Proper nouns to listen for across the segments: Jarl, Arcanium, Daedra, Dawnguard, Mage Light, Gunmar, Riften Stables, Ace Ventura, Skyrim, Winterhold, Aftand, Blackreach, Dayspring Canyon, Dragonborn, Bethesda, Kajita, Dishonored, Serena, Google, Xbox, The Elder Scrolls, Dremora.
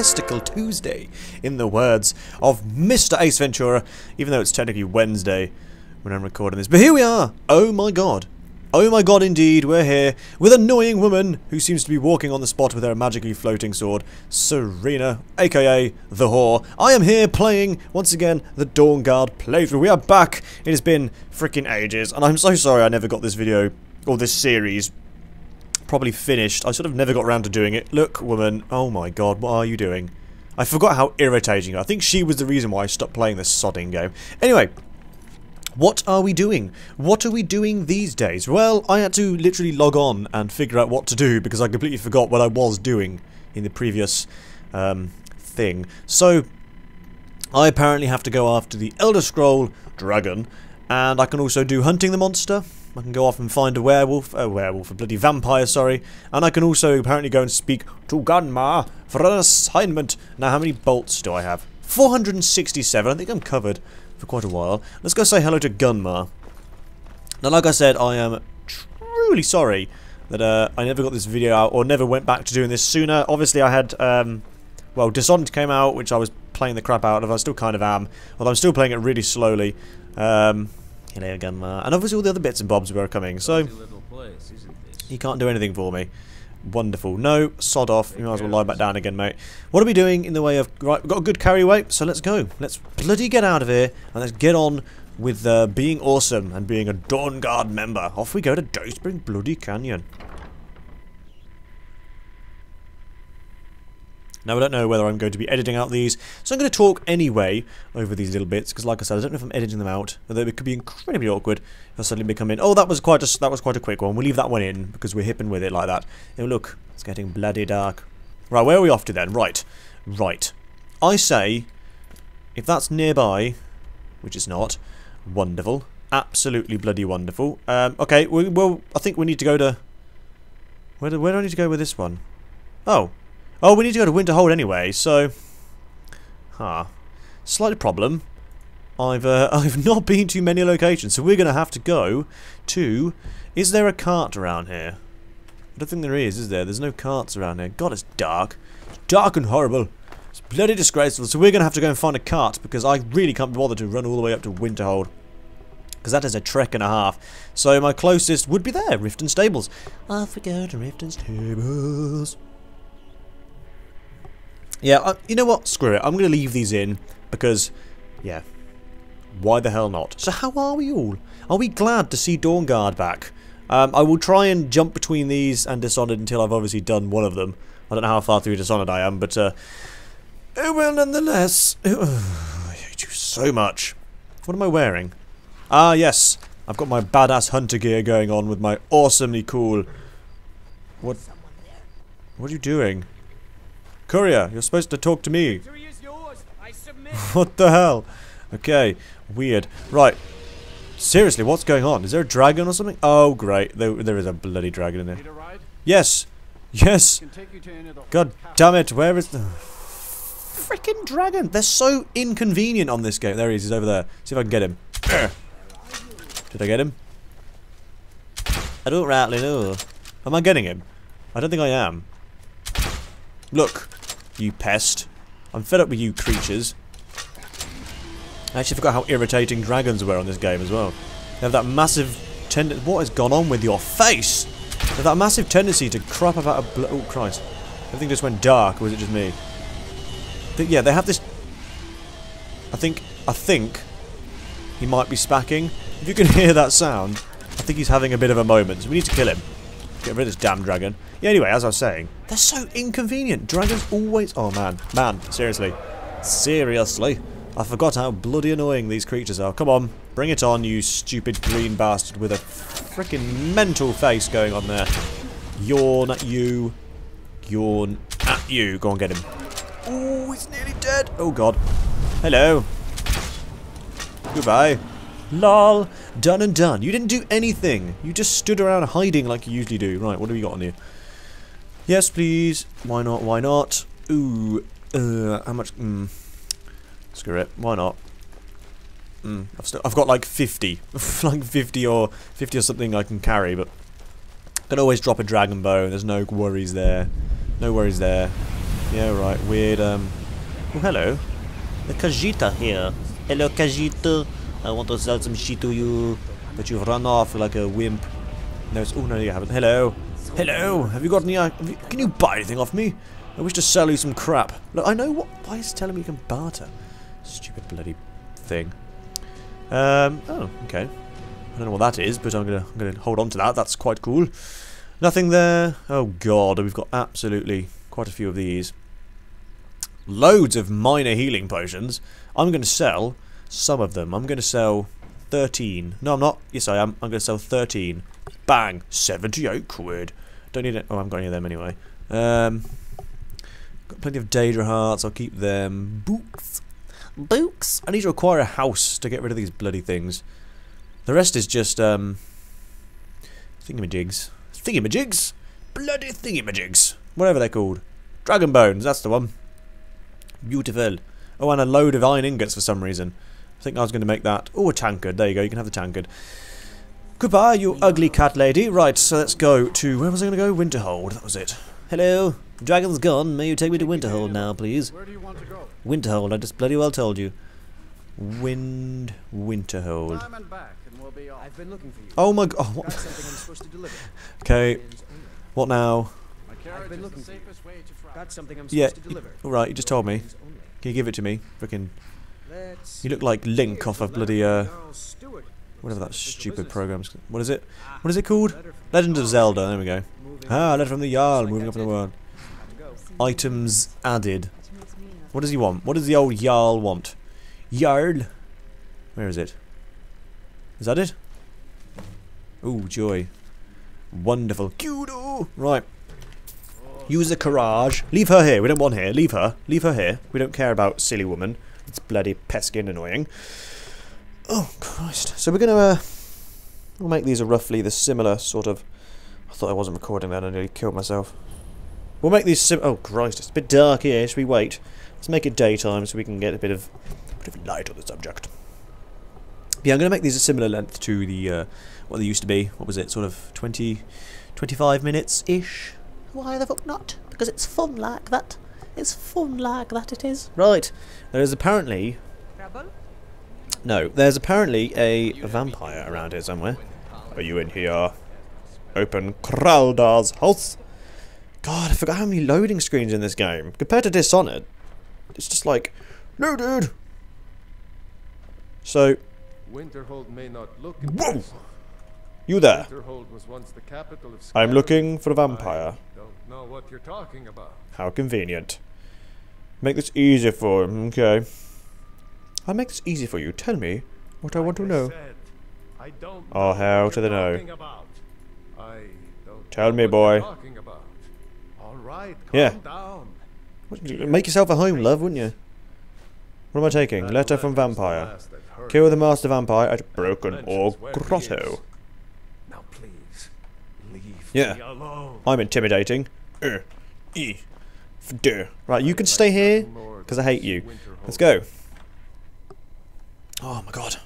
Testicle Tuesday, in the words of Mr. Ace Ventura, even though it's technically Wednesday when I'm recording this. But here we are! Oh my god. Oh my god indeed, we're here with an annoying woman who seems to be walking on the spot with her magically floating sword, Serena, aka the whore. I am here playing, once again, the Dawnguard playthrough. We are back. It has been freaking ages, and I'm so sorry I never got this video, or this series, probably finished. I sort of never got around to doing it. Look, woman, oh my god, what are you doing? I forgot how irritating. I think she was the reason why I stopped playing this sodding game. Anyway. What are we doing? What are we doing these days? Well, I had to literally log on and figure out what to do because I completely forgot what I was doing in the previous thing. So, I apparently have to go after the Elder Scroll Dragon, and I can also do hunting the monster. I can go off and find a bloody vampire, sorry. And I can also apparently go and speak to Gunmar for an assignment. Now, how many bolts do I have? 467, I think I'm covered for quite a while. Let's go say hello to Gunmar. Now, like I said, I am truly sorry that I never got this video out, or never went back to doing this sooner. Obviously, I had, well, Dishonored came out, which I was playing the crap out of. I still kind of am, although I'm still playing it really slowly. Hello, Gunmar. And obviously all the other bits and bobs were coming, so you can't do anything for me. Wonderful. No, sod off. You might as well lie back down again, mate. What are we doing in the way of... Right, we've got a good carry weight, so let's go. Let's bloody get out of here, and let's get on with being awesome and being a Dawnguard member. Off we go to Dayspring bloody Canyon. Now, I don't know whether I'm going to be editing out these, so I'm going to talk anyway over these little bits, because like I said, I don't know if I'm editing them out, although it could be incredibly awkward if I suddenly become in. Oh, that was quite a quick one. We'll leave that one in, because we're hipping with it like that. Oh, look, it's getting bloody dark. Right, where are we off to then? Right. Right. I say, if that's nearby, which it's not, wonderful. Absolutely bloody wonderful. Okay, well, I think we need to go to... Where do I need to go with this one? Oh. Oh, we need to go to Winterhold anyway, so... Huh. Slight problem. I've not been to many locations, so we're going to have to go to... Is there a cart around here? I don't think there is there? There's no carts around here. God, it's dark. It's dark and horrible. It's bloody disgraceful, so we're going to have to go and find a cart, because I really can't bother to run all the way up to Winterhold. Because that is a trek and a half. So my closest would be there, Riften Stables. Off we go to Riften Stables. Yeah, you know what? Screw it. I'm going to leave these in because, yeah, why the hell not? So how are we all? Are we glad to see Dawnguard back? I will try and jump between these and Dishonored until I've obviously done one of them. I don't know how far through Dishonored I am, but, oh well, nonetheless. I hate you so much. What am I wearing? Ah, yes. I've got my badass hunter gear going on with my awesomely cool... What are you doing? Courier, you're supposed to talk to me. What the hell? Okay, weird. Right. Seriously, what's going on? Is there a dragon or something? Oh, great. There is a bloody dragon in there. Yes. Yes. God damn it. Where is the... Freaking dragon. They're so inconvenient on this game. There he is. He's over there. See if I can get him. Did I get him? I don't rightly know. Am I getting him? I don't think I am. Look. You pest. I'm fed up with you creatures. I actually forgot how irritating dragons were on this game as well. They have that massive tendency... What has gone on with your face? They have that massive tendency to crap about a... Oh, Christ. Everything just went dark, or was it just me? Yeah, they have this... I think... He might be spacking. If you can hear that sound, I think he's having a bit of a moment. So we need to kill him. Get rid of this damn dragon. Yeah, anyway, as I was saying, they're so inconvenient. Dragons always... Oh, man. Man, seriously. Seriously. I forgot how bloody annoying these creatures are. Come on. Bring it on, you stupid green bastard with a freaking mental face going on there. Yawn at you. Yawn at you. Go on, get him. Oh, it's nearly dead. Oh, God. Hello. Goodbye. Lol. Done and done. You didn't do anything. You just stood around hiding like you usually do. Right, what have we got on here? Yes, please. Why not? Why not? Ooh. How much? Screw it. Why not? I've got like 50. Like 50 or something I can carry, but... I can always drop a dragon bow. There's no worries there. No worries there. Yeah, right. Weird. Oh, hello. The Kajita here. Hello, Kajita. I want to sell some shit to you, but you've run off like a wimp. No, it's... Oh, no, you haven't. Hello. Hello. Have you got any... can you buy anything off me? I wish to sell you some crap. Look, I know what... Why is it telling me you can barter? Stupid bloody thing. Oh, okay. I don't know what that is, but I'm gonna hold on to that. That's quite cool. Nothing there. Oh god, we've got absolutely quite a few of these. Loads of minor healing potions. I'm gonna sell some of them. I'm gonna sell 13. No, I'm not. Yes, I am. I'm gonna sell 13. Bang! 78 quid. Don't need it. Oh, I haven't got any of them anyway. Got plenty of Daedra hearts. I'll keep them. Books. Books. I need to acquire a house to get rid of these bloody things. The rest is just thingamajigs. Thingamajigs? Bloody thingamajigs. Whatever they're called. Dragon bones, that's the one. Beautiful. Oh, and a load of iron ingots for some reason. I think I was going to make that. Oh, a tankard. There you go, you can have the tankard. Goodbye, you ugly cat lady. Right, so let's go to... Where was I going to go? Winterhold, that was it. Hello. Dragon's gone. May you take me to Winterhold now, please? Where do you want to go? Winterhold, I just bloody well told you. Winterhold. I'm back. I've been looking for you. Oh my god, what? Okay, what now? Yeah, alright, you just told me. Can you give it to me? Frickin'. You look like Link off of bloody, whatever that stupid program's. What is it? What is it called? Legend of Zelda, there we go. Ah, letter from the Jarl, moving up in the world. Items added. What does he want? What does the old Jarl want? Jarl! Where is it? Is that it? Ooh, joy. Wonderful. Kudo! Right. Use the courage. Leave her here. We don't want her. Leave her. Leave her here. We don't care about silly woman. It's bloody pesky and annoying. Oh, Christ. So we're going to... we'll make these roughly the similar sort of... I thought I wasn't recording that. I nearly killed myself. We'll make these sim... Oh, Christ. It's a bit dark here. Should we wait? Let's make it daytime so we can get a bit of light on the subject. Yeah, I'm going to make these a similar length to the, what they used to be. What was it? Sort of 20, 25 minutes-ish? Why the fuck not? Because it's fun like that. It's fun like that it is. Right. There is apparently... No, there's apparently a vampire around here somewhere. Are you in here? Open Kraldar's house. God, I forgot how many loading screens in this game. Compared to Dishonored, it's just like... No, dude! So... Winterhold may not look... Whoa! You there. Was once the capital of I'm looking for a vampire. I don't know what you're talking about. How convenient. Make this easier for him, okay. I'll make this easy for you. Tell me what I want to know. I don't oh, how to the know. I don't tell know me, boy. All right, calm yeah. Down. Make yourself a home, love, wouldn't you? What am I taking? Letter from vampire. Kill the master vampire at Broken or Grotto. Now please, leave yeah, me alone. I'm intimidating. Right, you can stay here because I hate you. Let's go. Oh my god,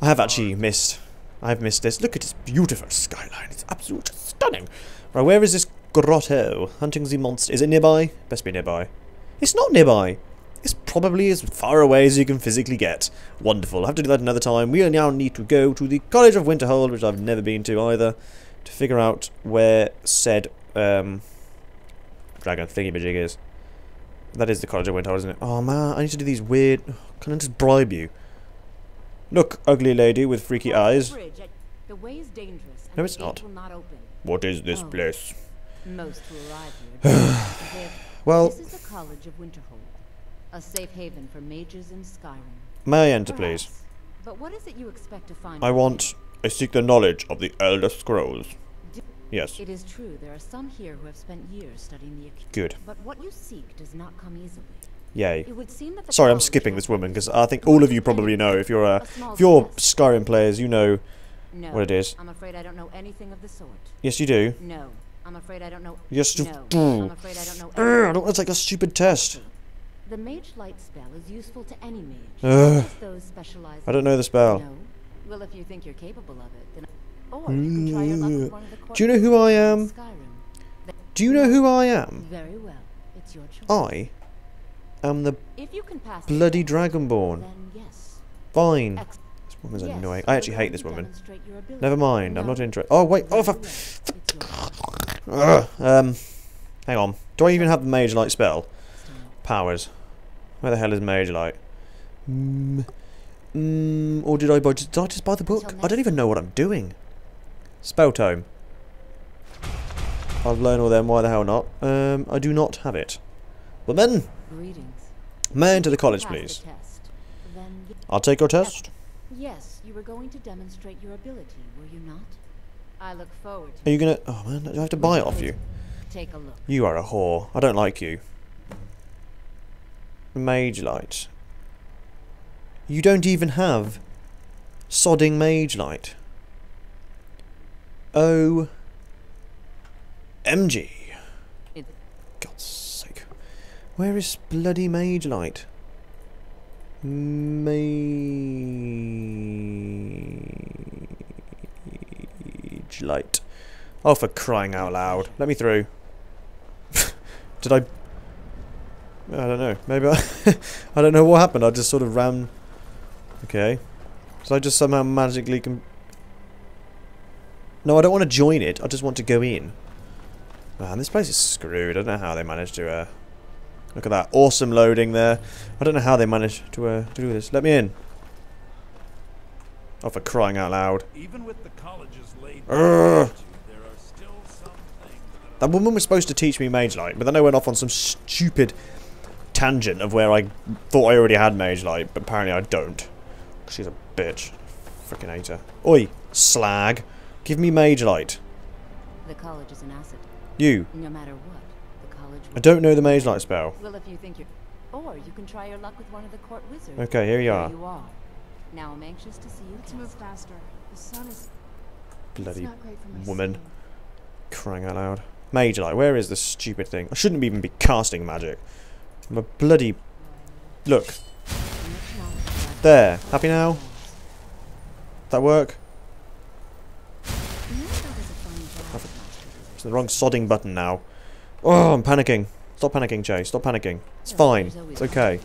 I have actually missed. I've missed this. Look at this beautiful skyline. It's absolutely stunning. Right, where is this grotto? Hunting the monster. Is it nearby? Best be nearby. It's not nearby. It's probably as far away as you can physically get. Wonderful. I'll have to do that another time. We now need to go to the College of Winterhold, which I've never been to either, to figure out where said dragon thingamajig is. That is the College of Winterhold, isn't it? Oh man, I need to do these weird... Can I just bribe you? Look, ugly lady with freaky eyes. The way is dangerous. No, it's not. What is this place? Most will arrive here. Well... This is the College of Winterhold. A safe haven for mages in Skyrim. May I enter, perhaps, please? But what is it you expect to find? I want... I seek the knowledge of the Elder Scrolls. Yes. It is true, there are some here who have spent years studying the... Good. But what you seek does not come easily. Yay. It would seem that the... Sorry, I'm skipping this woman, because I think all of you probably know, if you're Skyrim players, you know what it is. I'm afraid I don't know anything of the sort. Yes, you do. No, I'm afraid I don't know... Yes, you do. I'm afraid I don't know... I don't want to take a stupid test. The Mage Light spell is useful to any mage. Those specialized I don't know the spell. No. Well, if you think you're capable of it, then or you can try your luck with one of the... Do you know who I am? Do you know who I am? Very well. It's That's your choice. I am the bloody Dragonborn. Yes. Fine. This woman's annoying. I actually hate this woman. Never mind. No. I'm not interested. Oh wait. Oh. Hang on. Do I even have the Mage Light spell? Powers. Where the hell is Mage Light? Or did I just buy the book? I don't even know what I'm doing. Spell tome. I'll learn all them. Why the hell not? I do not have it. Well then. May into the college, please. I'll take your test. Yes, you were going to demonstrate your ability, were you not? I look forward to. Are you gonna? Oh man, do I have to buy it off you? Take a look. You are a whore. I don't like you. Mage Light. You don't even have sodding Mage Light. Oh. MG. God's sake. Where is bloody Mage Light? Mage Light. Oh, for crying out loud. Let me through. Did I don't know. Maybe I... I don't know what happened. I just sort of ran... Okay. So I just somehow magically... No, I don't want to join it. I just want to go in. Man, this place is screwed. I don't know how they managed to... Look at that. Awesome loading there. I don't know how they managed to do this. Let me in. Oh, for crying out loud. Even with the colleges laid down... That woman was supposed to teach me Mage Light, but then I went off on some stupid tangent of where I thought I already had Mage Light, but apparently I don't. She's a bitch. Freaking hate her. Oi, slag. Give me Mage Light. The college is an asset. You. No matter what, the college will. I don't know the Mage Light spell. Well, if you think you're... Or you can try your luck with one of the court wizards. Okay, here you are. Now I'm anxious to see you. Let's move faster. The sun is... Bloody woman. Soul. Crying out loud. Mage Light, where is this stupid thing? I shouldn't even be casting magic. I'm a bloody... Look. There. Happy now? That work? It's the wrong sodding button now. Oh, I'm panicking. Stop panicking, Jay. Stop panicking. It's fine. It's okay.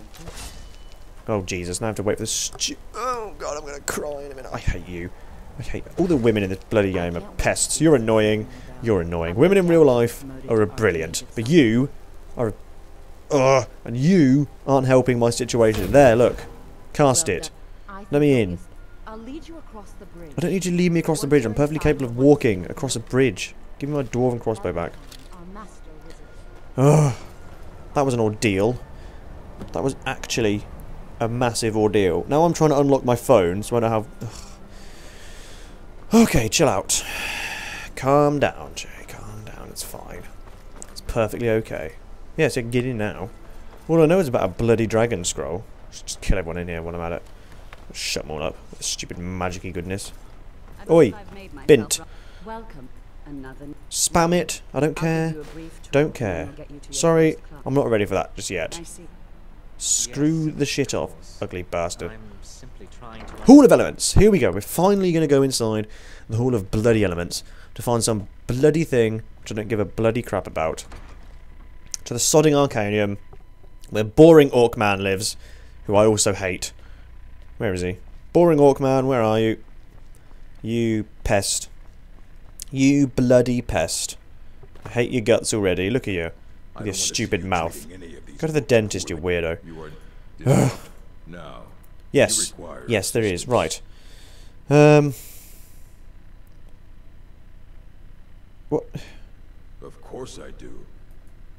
Oh, Jesus. Now I have to wait for this Oh, God, I'm going to cry in a minute. I hate you. I hate all the women in this bloody game are pests. You're annoying. You're annoying. Women in real life are brilliant, but you are... Ugh, and you aren't helping my situation. There, look. Cast it. Let me in. I don't need you to lead me across the bridge. I'm perfectly capable of walking across a bridge. Give me my dwarven crossbow back. Ugh. That was an ordeal. That was actually a massive ordeal. Now I'm trying to unlock my phone so I don't have... Ugh. Okay, chill out. Calm down, Jay. Calm down. It's fine. It's perfectly okay. Yes, I can get in now. All I know is about a bloody dragon scroll. Just kill everyone in here while I'm at it. Shut them all up. Stupid magic-y goodness. Oi! Bint! Welcome. Another... Spam it. I don't care. Don't care. Sorry, I'm not ready for that just yet. Screw the shit off, ugly bastard. Hall of Elements. Here we go. We're finally going to go inside the Hall of Bloody Elements to find some bloody thing which I don't give a bloody crap about. To the sodding Arcanium, where boring orc man lives, who I also hate. Where is he? Boring orc man, where are you? You pest. You bloody pest. I hate your guts already. Look at you. With your stupid mouth. Go to the dentist, you weirdo. No. Yes. Yes, there is. Right. What? Of course I do.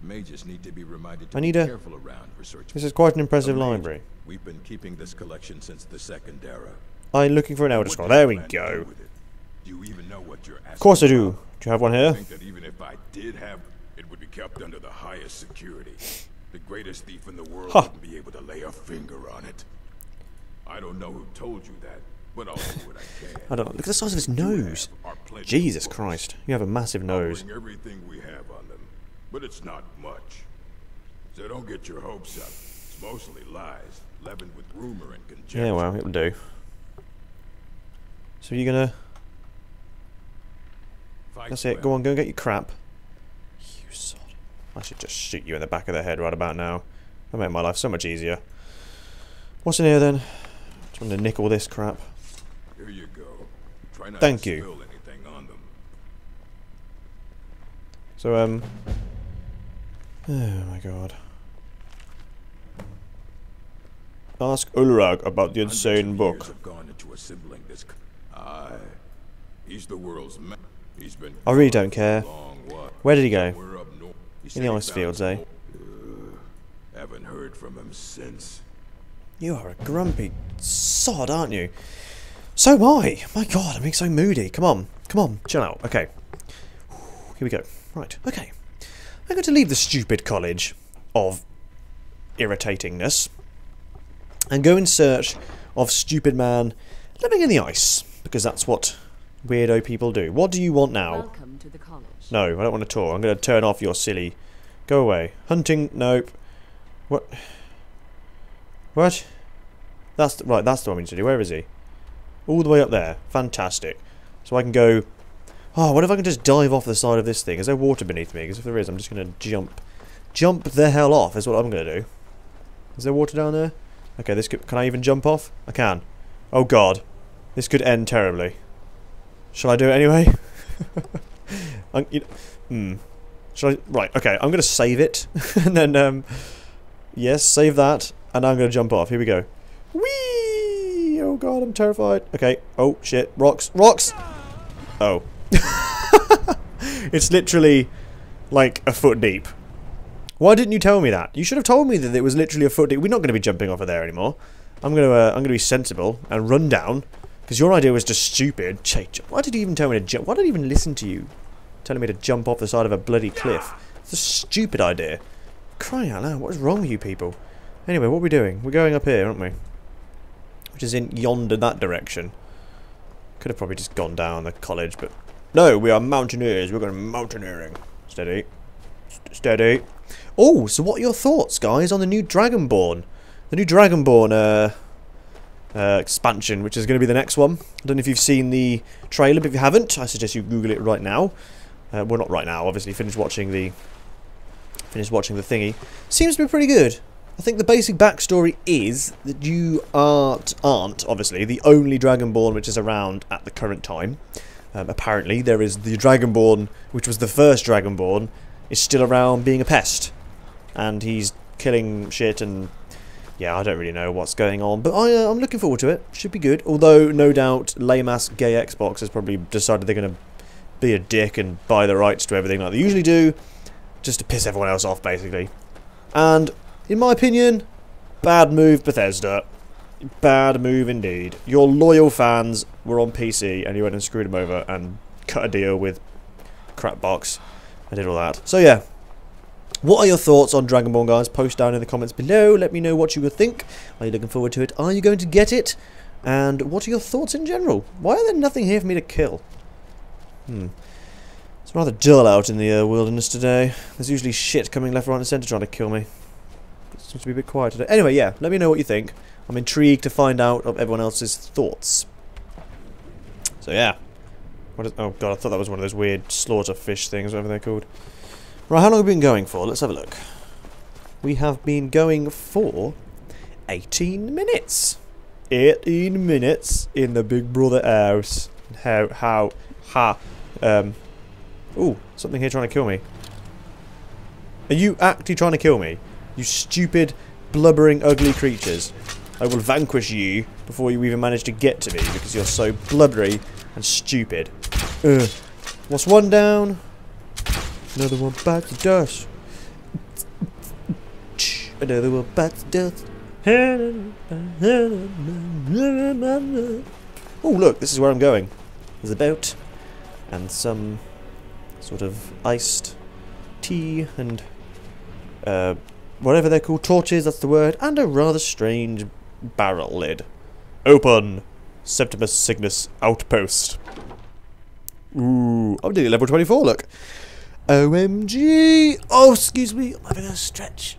Mages need to be reminded to be careful around research. This is quite an impressive library. We've been keeping this collection since the second era. I'm looking for an Elder Scroll. There we go. Do you even know what you're asking? Of course I do. Do you have one here? I think that even if I did have, it would be kept under the highest security. The greatest thief in the world wouldn't be able to lay a finger on it. I don't know who told you that, but I'll do what I can. I don't. Look at the size of his nose. Jesus Christ, you have a massive nose. I'll bring everything we have on them, but it's not much. So don't get your hopes up. It's mostly lies, leavened with rumor and conjecture. Yeah, well, it'll do. So you're gonna. That's it. Go on, go and get your crap. You sod. I should just shoot you in the back of the head right about now. That made my life so much easier. What's in here then? Just wanted to nick all this crap. Here you go. Try not Thank to you. Spill anything on them. So oh my god. Ask Ulrag about the insane book. I really don't care. Where did he go? In the ice fields, eh? Haven't heard from him since. You are a grumpy sod, aren't you? So am I. My god, I'm being so moody. Come on, come on, chill out. Okay. Here we go. Right, okay. I'm going to leave the stupid college of irritatingness and go in search of stupid man living in the ice, because that's what weirdo people do. What do you want now? Welcome to the college. No, I don't want a tour. I'm going to turn off your silly... Go away. Hunting? Nope. What? What? That's the... Right, that's the one we need to do. Where is he? All the way up there. Fantastic. So I can go... Oh, what if I can just dive off the side of this thing? Is there water beneath me? Because if there is, I'm just going to jump. Jump the hell off is what I'm going to do. Is there water down there? Okay, this could... Can I even jump off? I can. Oh god. This could end terribly. Shall I do it anyway? Shall I... Right, okay. I'm going to save it. And then, Yes, save that. And I'm going to jump off. Here we go. Whee! Oh god, I'm terrified. Okay. Oh, shit. Rocks. Rocks! Oh. It's literally, like, a foot deep. Why didn't you tell me that? You should have told me that it was literally a foot deep. We're not going to be jumping off of there anymore. I'm going to be sensible and run down. Because your idea was just stupid. Why did you even tell me to jump? Why did I even listen to you telling me to jump off the side of a bloody cliff? It's a stupid idea. Crying out loud, what is wrong with you people? Anyway, what are we doing? We're going up here, aren't we? Which is in yonder, that direction. Could have probably just gone down the college, but... No, we are mountaineers. We're going to mountaineering. Steady. Steady. Oh, so what are your thoughts, guys, on the new Dragonborn? The new Dragonborn, expansion, which is going to be the next one. I don't know if you've seen the trailer, but if you haven't, I suggest you Google it right now. Well, not right now, obviously. Finish watching the thingy. Seems to be pretty good. I think the basic backstory is that you aren't obviously the only Dragonborn which is around at the current time. Apparently, there is the Dragonborn, which was the first Dragonborn, is still around being a pest, and he's killing shit and. Yeah, I don't really know what's going on, but I'm looking forward to it. Should be good. Although, no doubt, lame-ass gay Xbox has probably decided they're going to be a dick and buy the rights to everything like they usually do, just to piss everyone else off, basically. And, in my opinion, bad move, Bethesda. Bad move indeed. Your loyal fans were on PC, and you went and screwed them over and cut a deal with Crapbox and did all that. So, yeah. What are your thoughts on Dragonborn, guys? Post down in the comments below. Let me know what you think. Are you looking forward to it? Are you going to get it? And what are your thoughts in general? Why are there nothing here for me to kill? It's rather dull out in the wilderness today. There's usually shit coming left, right and centre trying to kill me. It seems to be a bit quiet today. Anyway, yeah, let me know what you think. I'm intrigued to find out of everyone else's thoughts. So, yeah. What is, oh, God, I thought that was one of those weird slaughter fish things, whatever they're called. Right, how long have we been going for? Let's have a look. We have been going for 18 minutes. 18 minutes in the Big Brother house. Ooh, something here trying to kill me. Are you actually trying to kill me? You stupid, blubbering, ugly creatures. I will vanquish you before you even manage to get to me because you're so blubbery and stupid. Ugh. What's one down? Another one back to dust. Another one back to dust. Oh, look, this is where I'm going. There's a boat and some sort of iced tea and whatever they're called. Torches, that's the word. And a rather strange barrel lid. Open Septimus Cygnus Outpost. Ooh, I'm doing level 24, look. OMG! Oh, excuse me. I'm having a stretch.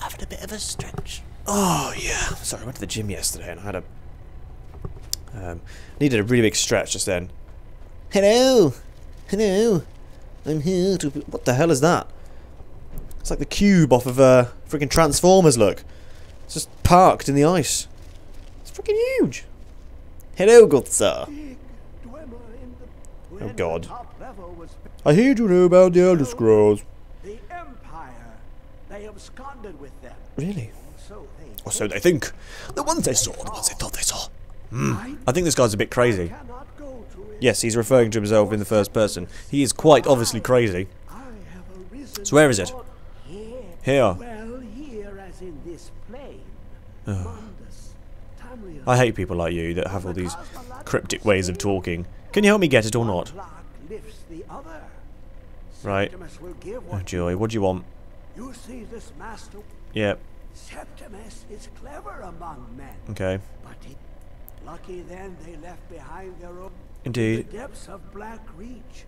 Having a bit of a stretch. Oh, yeah. Sorry, I went to the gym yesterday and I had a... needed a really big stretch just then. Hello! Hello! I'm here to... What the hell is that? It's like the cube off of freaking Transformers, look. It's just parked in the ice. It's freaking huge. Hello, good sir. Oh, God. I heard you know about the Elder Scrolls. The Empire. They absconded with them. Really? Or so they think. The ones they saw, the ones they thought they saw. I think this guy's a bit crazy. Yes, he's referring to himself in the first person. He is quite obviously crazy. So where is it? Here. Well, here as in this plane. Oh. I hate people like you that have all these cryptic ways of talking. Can you help me get it or not? Right. Oh, joy. What do you want? Yep. Septimus is clever among men. Okay. But lucky then they left behind their own. Indeed. The depths of Blackreach.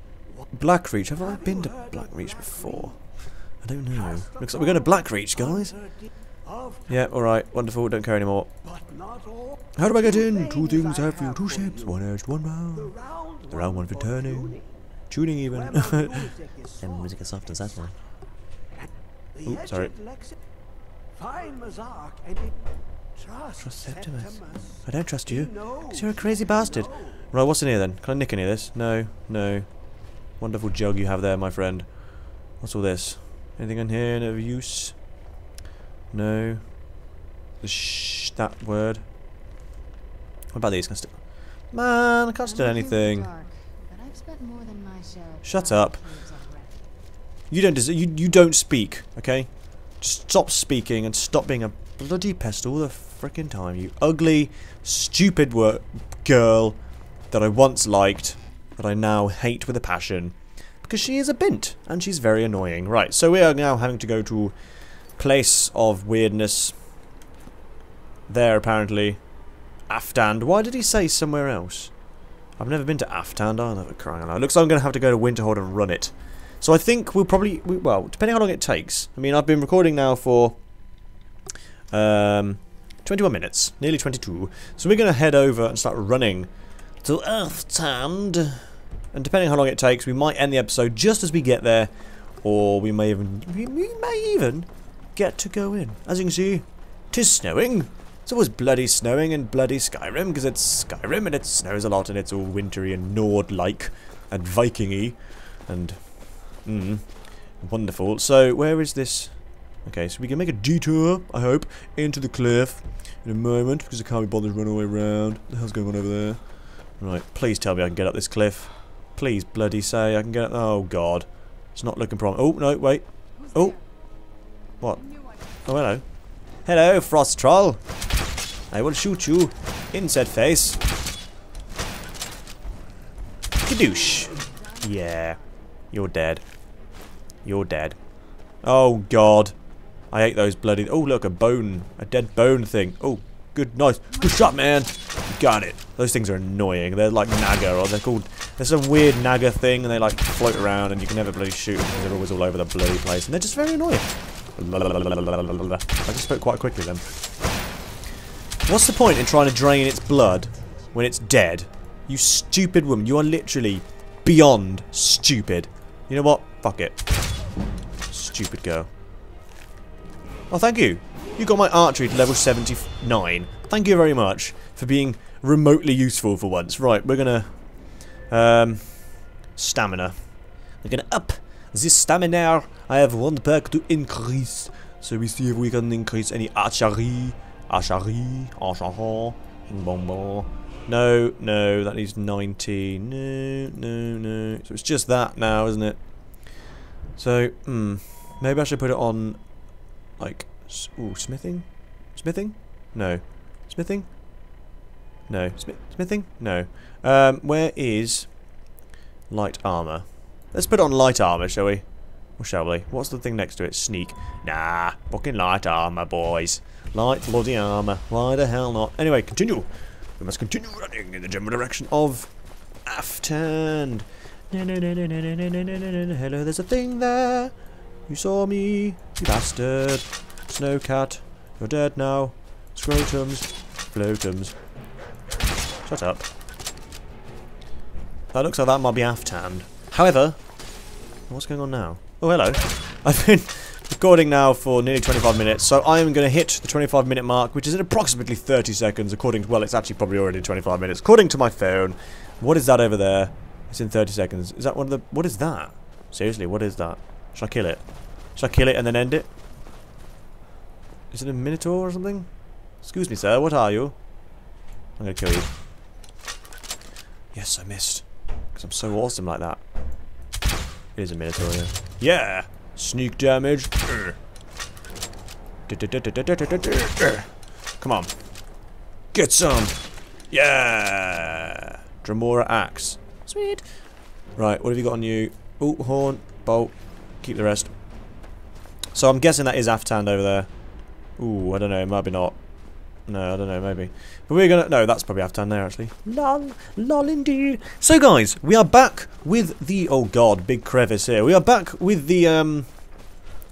Blackreach? Have I been to Blackreach before? I don't know. Looks like we're going to Blackreach, guys. Yeah, alright. Wonderful. Don't care anymore. How do I get in? Two things I have for you. Two shapes. One edged, one round. The round one for turning. Tuning even. And music is soft as that one. Oops, sorry. Trust Septimus. I don't trust you, because you're a crazy bastard. Right, what's in here then? Can I nick any of this? No, no. Wonderful jug you have there, my friend. What's all this? Anything in here of use? No. Shh, that word. What about these? Can I still... Man, I can't steal anything. Shut up. You don't deserve... You don't speak, okay? Just stop speaking and stop being a bloody pest all the frickin' time, you ugly, stupid girl that I once liked, that I now hate with a passion, because she is a bint, and she's very annoying. Right, so we are now having to go to place of weirdness. There, apparently. Aftand. Why did he say somewhere else? I've never been to Aftand, I'll never cry out. Looks like I'm going to have to go to Winterhold and run it. So I think we'll probably, well, depending how long it takes. I mean, I've been recording now for 21 minutes, nearly 22. So we're going to head over and start running to Aftand. And depending how long it takes, we might end the episode just as we get there, or we may even get to go in. As you can see, 'tis snowing. It's always bloody snowing and bloody Skyrim, because it's Skyrim and it snows a lot and it's all wintry and Nord-like and Viking-y and... wonderful. So, where is this? Okay, so we can make a detour, I hope, into the cliff in a moment, because I can't be bothered to run all the way around. What the hell's going on over there? Right, please tell me I can get up this cliff. Please bloody say I can get up. Oh, God. It's not looking promising. Oh, no, wait. Oh. What? Oh, hello. Hello, Frost Troll. I will shoot you in said face. Kadoosh. Yeah. You're dead. You're dead. Oh, God. I hate those bloody... Oh, look, a bone. A dead bone thing. Oh, good, nice. Good shot, man. Got it. Those things are annoying. They're like Naga, or they're called... There's some weird Naga thing, and they, like, float around, and you can never bloody shoot them because they're always all over the bloody place, and they're just very annoying. I just spoke quite quickly then. What's the point in trying to drain its blood when it's dead? You stupid woman. You are literally beyond stupid. You know what? Fuck it. Stupid girl. Oh, thank you. You got my archery to level 79. Thank you very much for being remotely useful for once. Right, we're gonna... stamina. We're gonna up this stamina. I have one perk to increase. So we see if we can increase any archery. No, no, that needs 90. No, no, no. So it's just that now, isn't it? So, maybe I should put it on, like, ooh, smithing? Smithing? No. Smithing? No. Smithing? No. Where is light armor? Let's put on light armor, shall we? Or shall we? What's the thing next to it? Sneak. Nah, fucking light armor, boys. Light bloody armor. Why the hell not? Anyway, continue. We must continue running in the general direction of Aftand. Hello, there's a thing there. You saw me, you bastard. Snowcat, you're dead now. Scrotums, flotums. Shut up. That looks like that might be Aftand. However, what's going on now? Oh, hello. I've been recording now for nearly 25 minutes, so I am going to hit the 25-minute mark, which is in approximately 30 seconds, according to, well, it's actually probably already 25 minutes, according to my phone. What is that over there? It's in 30 seconds. Is that one of the... What is that? Seriously, what is that? Should I kill it? Should I kill it and then end it? Is it a minotaur or something? Excuse me, sir, what are you? I'm going to kill you. Yes, I missed. Because I'm so awesome like that. It is a minotaur, yeah. Yeah! Sneak damage. Come on. Get some. Yeah. Dremora axe. Sweet. Right, what have you got on you? Ooh, horn, bolt. Keep the rest. So I'm guessing that is Aftand over there. Ooh, I don't know. Maybe not. No, I don't know. Maybe. But we're gonna... No, that's probably Aftand there, actually. Lol. Lol indeed. So, guys, we are back with the... Oh, God. Big crevice here. We are back with the,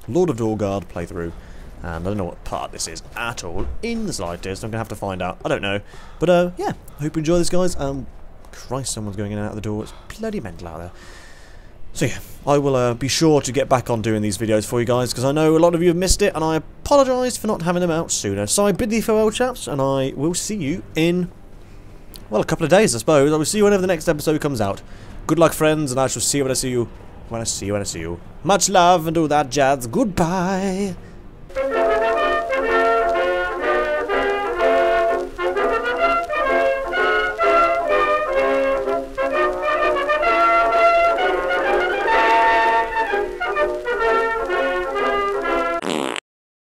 Lord of Dawnguard playthrough. And I don't know what part this is at all. In the slightest. I'm gonna have to find out. I don't know. But, yeah. I hope you enjoy this, guys. Christ, someone's going in and out of the door. It's bloody mental out there. So, yeah. I will, be sure to get back on doing these videos for you guys, because I know a lot of you have missed it, and I apologise for not having them out sooner. So I bid thee farewell, chaps, and I will see you in, well, a couple of days, I suppose. I will see you whenever the next episode comes out. Good luck, friends, and I shall see you when I see you. Much love and all that jazz. Goodbye.